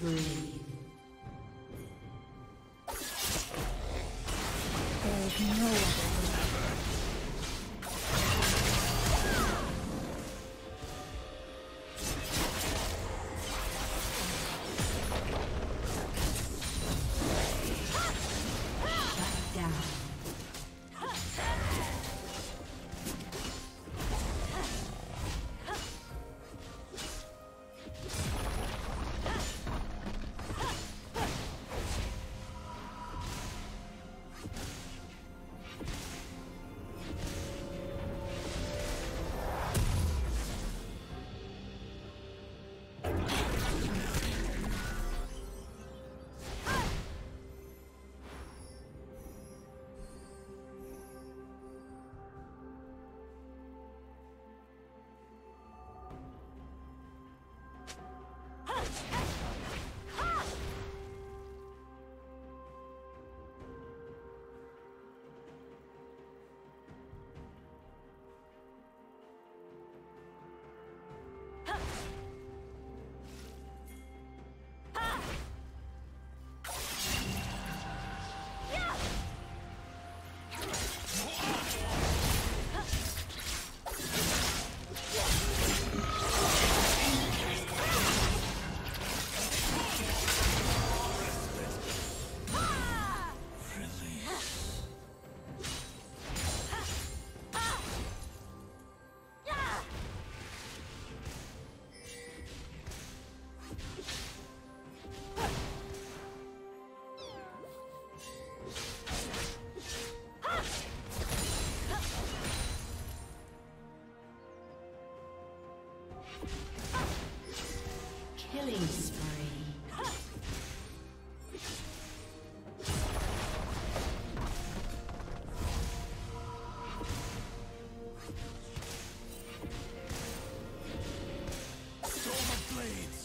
breathe. There is no Please.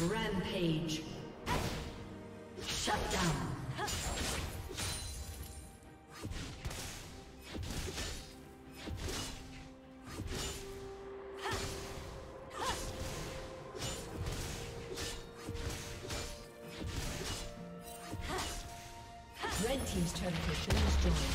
Rampage. Shut down. Red team's turret has been destroyed.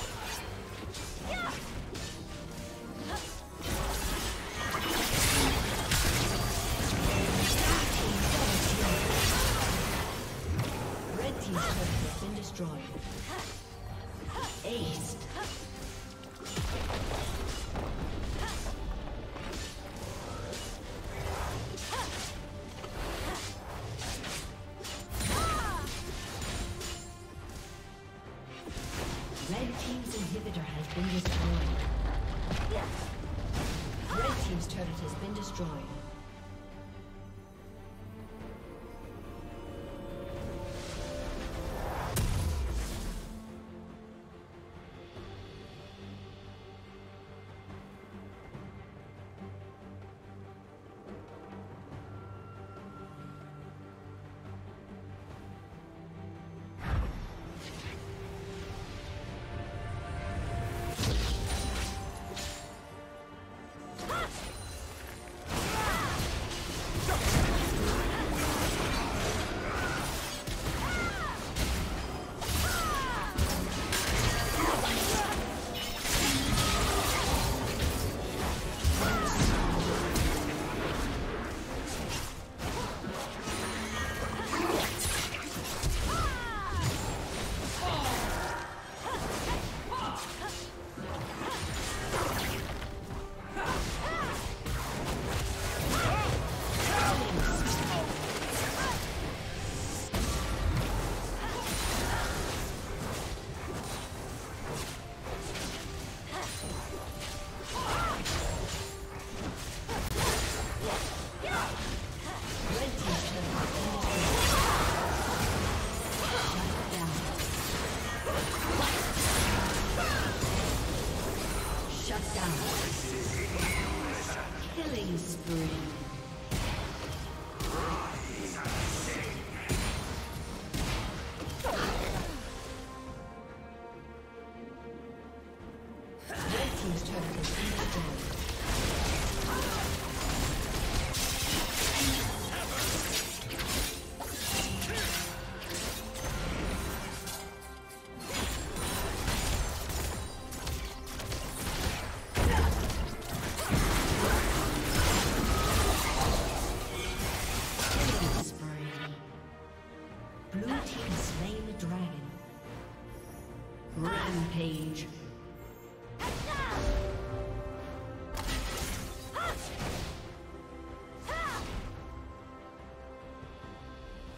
Red team's turret has been destroyed. Ace.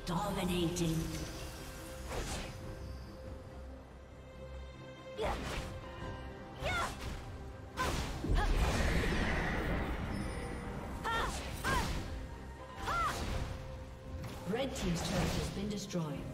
Dominating. Red team's turret has been destroyed.